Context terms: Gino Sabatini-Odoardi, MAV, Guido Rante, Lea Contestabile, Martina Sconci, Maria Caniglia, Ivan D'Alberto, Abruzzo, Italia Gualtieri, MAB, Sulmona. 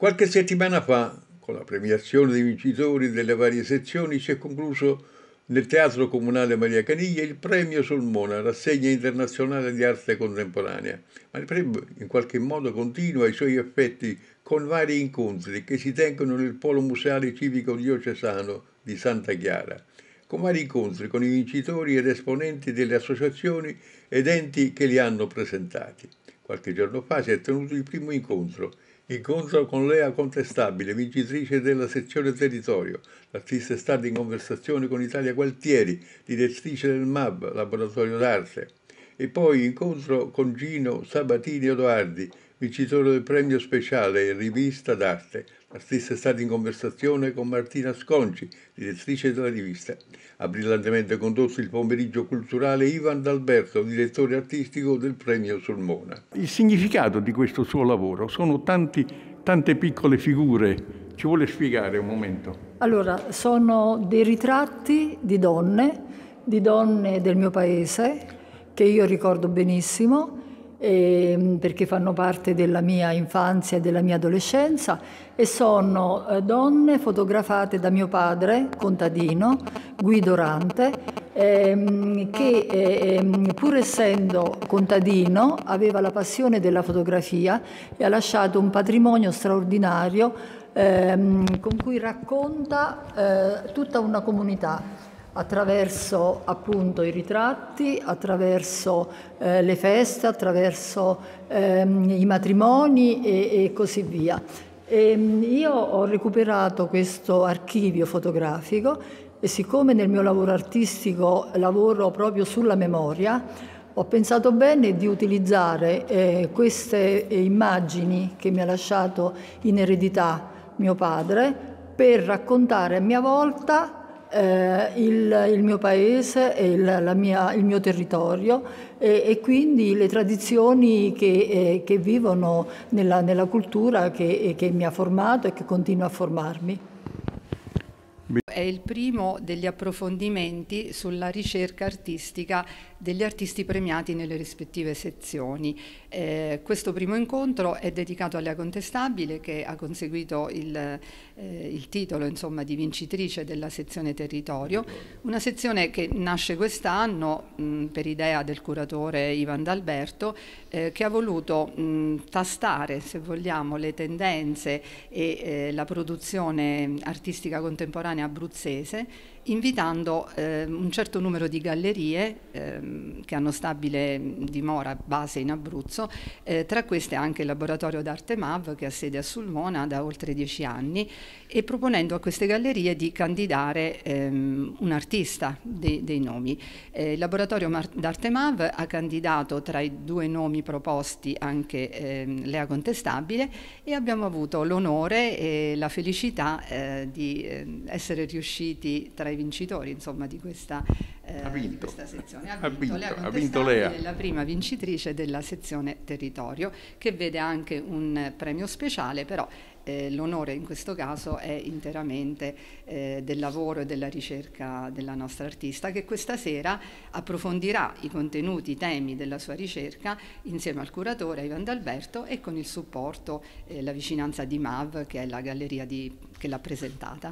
Qualche settimana fa, con la premiazione dei vincitori delle varie sezioni, si è concluso nel Teatro Comunale Maria Caniglia il premio Sulmona, rassegna internazionale di arte contemporanea, ma il premio in qualche modo continua i suoi effetti con vari incontri che si tengono nel Polo Museale Civico Diocesano di Santa Chiara, con vari incontri con i vincitori ed esponenti delle associazioni ed enti che li hanno presentati. Qualche giorno fa si è tenuto il primo incontro con Lea Contestabile, vincitrice della sezione territorio. L'artista è stata in conversazione con Italia Gualtieri, direttrice del MAB, laboratorio d'arte. E poi incontro con Gino Sabatini-Odoardi, vincitore del premio speciale Rivista d'Arte. L'artista è stata in conversazione con Martina Sconci, direttrice della rivista. Ha brillantemente condotto il pomeriggio culturale Ivan D'Alberto, direttore artistico del premio Sulmona. Il significato di questo suo lavoro sono tante piccole figure. Ci vuole spiegare un momento? Allora, sono dei ritratti di donne del mio paese, che io ricordo benissimo perché fanno parte della mia infanzia e della mia adolescenza, e sono donne fotografate da mio padre, contadino, Guido Rante, che pur essendo contadino aveva la passione della fotografia e ha lasciato un patrimonio straordinario con cui racconta tutta una comunità, attraverso appunto i ritratti, attraverso le feste, attraverso i matrimoni e così via. E io ho recuperato questo archivio fotografico e, siccome nel mio lavoro artistico lavoro proprio sulla memoria, ho pensato bene di utilizzare queste immagini che mi ha lasciato in eredità mio padre per raccontare a mia volta il mio paese e il mio territorio e quindi le tradizioni che vivono nella cultura che mi ha formato e che continua a formarmi. È il primo degli approfondimenti sulla ricerca artistica degli artisti premiati nelle rispettive sezioni. Questo primo incontro è dedicato a Lea Contestabile, che ha conseguito il titolo, insomma, di vincitrice della sezione territorio, una sezione che nasce quest'anno per idea del curatore Ivan D'Alberto, che ha voluto tastare, se vogliamo, le tendenze e la produzione artistica contemporanea abruzzese, invitando un certo numero di gallerie che hanno stabile dimora base in Abruzzo, tra queste anche il laboratorio d'arte MAV, che ha sede a Sulmona da oltre 10 anni, e proponendo a queste gallerie di candidare un artista dei nomi. Il laboratorio d'arte MAV ha candidato tra i 2 nomi proposti anche Lea Contestabile, e abbiamo avuto l'onore e la felicità di essere riusciti tra i vincitori, insomma, di questa sezione. Ha vinto Lea, la prima vincitrice della sezione territorio, che vede anche un premio speciale, però l'onore in questo caso è interamente del lavoro e della ricerca della nostra artista, che questa sera approfondirà i contenuti, i temi della sua ricerca insieme al curatore Ivan D'Alberto e con il supporto e la vicinanza di MAV, che è la galleria che l'ha presentata.